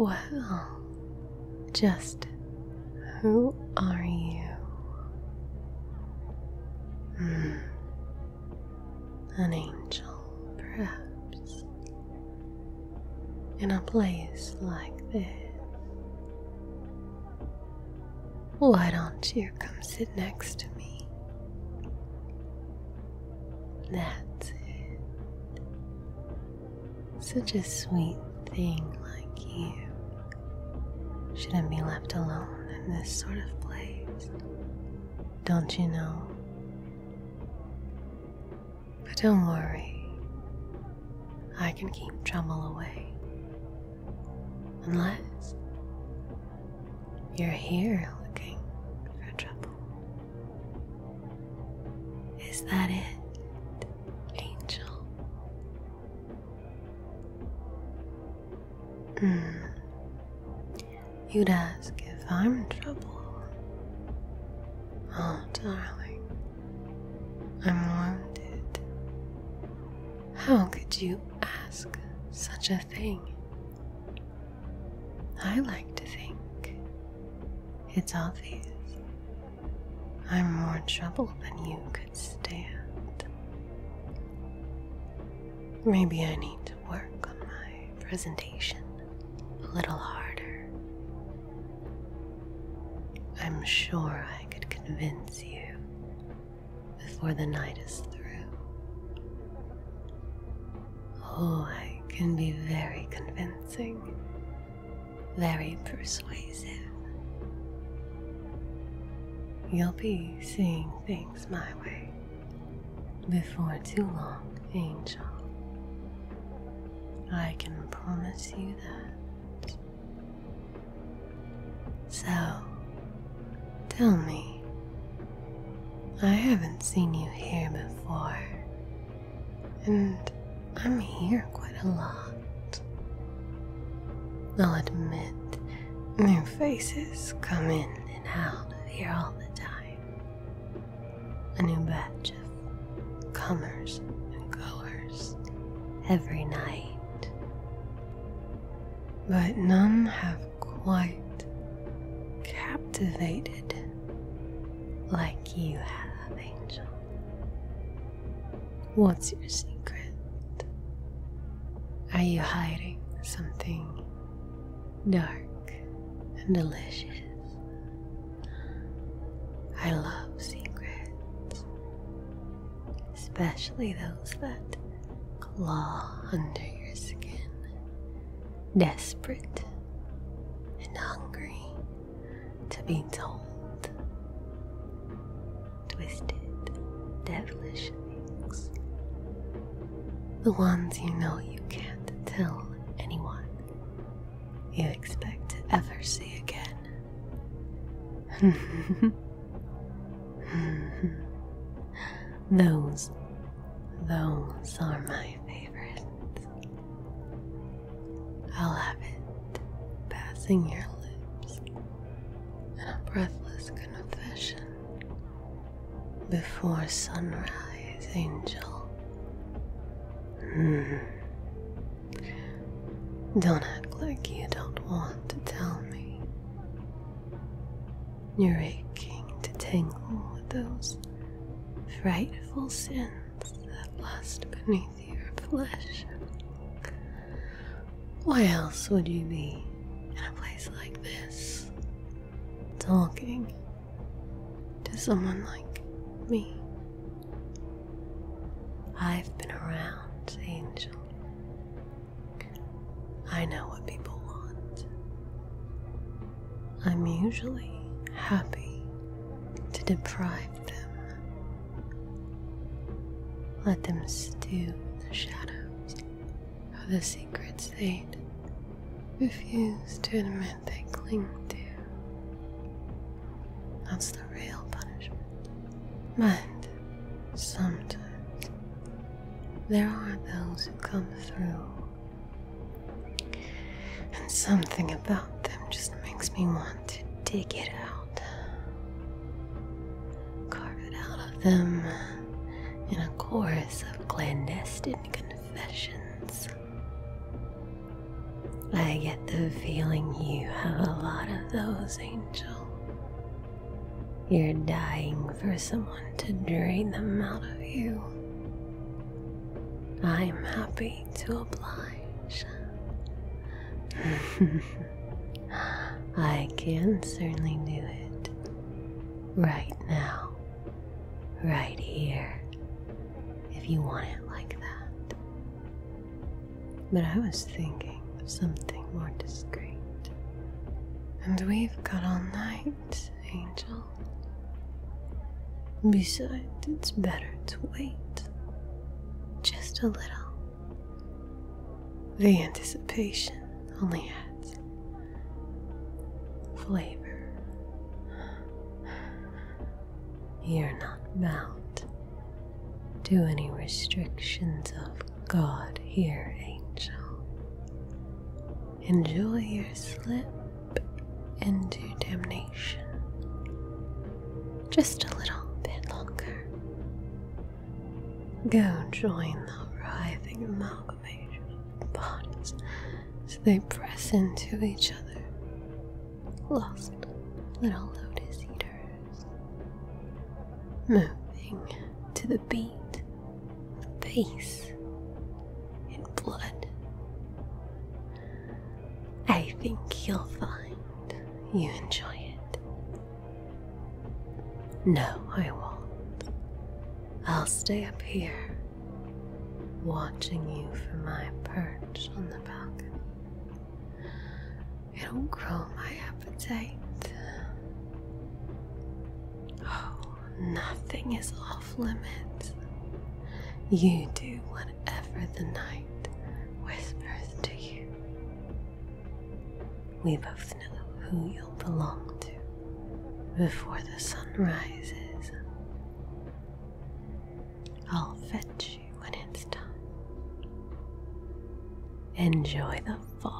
Well, just who are you? An angel, perhaps, in a place like this. Why don't you come sit next to me? That's it. Such a sweet thing like you shouldn't be left alone in this sort of place, don't you know? But don't worry, I can keep trouble away, unless you're here looking for trouble. Is that it, angel? You'd ask if I'm in trouble. Oh, darling, I'm wanted. How could you ask such a thing? I like to think it's obvious I'm more trouble than you could stand. Maybe I need to work on my presentation a little harder. I'm sure I could convince you before the night is through. Oh, I can be very convincing, very persuasive. You'll be seeing things my way before too long, angel. I can promise you that. So, tell me, I haven't seen you here before, and I'm here quite a lot. I'll admit, new faces come in and out of here all the time. A new batch of comers and goers every night. But none have quite captivated like you have, angel. What's your secret? Are you hiding something dark and delicious? I love secrets, especially those that claw under your skin, desperate and hungry to be told. Twisted, devilish things. The ones you know you can't tell anyone you expect to ever see again. Those are my favorites. I'll have it passing your lips in a breathless confession. Before sunrise, angel. Don't act like you don't want to tell me. You're aching to tangle with those frightful sins that lust beneath your flesh. Why else would you be in a place like this, talking to someone like me? I've been around, angel. I know what people want. I'm usually happy to deprive them. Let them stew in the shadows of the secrets they'd refuse to admit they cling to. That's the real punishment. But sometimes there are those who come through, and something about them just makes me want to dig it out, carve it out of them in a chorus of clandestine confessions. I get the feeling you have a lot of those, Angel. You're dying for someone to drain them out of you. I'm happy to oblige. I can certainly do it. Right now. Right here. If you want it like that. But I was thinking of something more discreet. And we've got all night, Angel. Besides, it's better to wait. Just a little. The anticipation only adds flavor. You're not bound to any restrictions of God here, Angel. Enjoy your slip into damnation. Just a little bit longer. Go join the writhing amalgamation of bodies as they press into each other. Lost little lotus eaters. Moving to the beat, the pace, and blood. I think you'll find you enjoy it. No, I won't. I'll stay up here, watching you from my perch on the balcony. It'll grow my appetite. Oh, nothing is off limits. You do whatever the night whispers to you. We both know who you'll belong to before the sun rises. I'll fetch you when it's done. Enjoy the fall.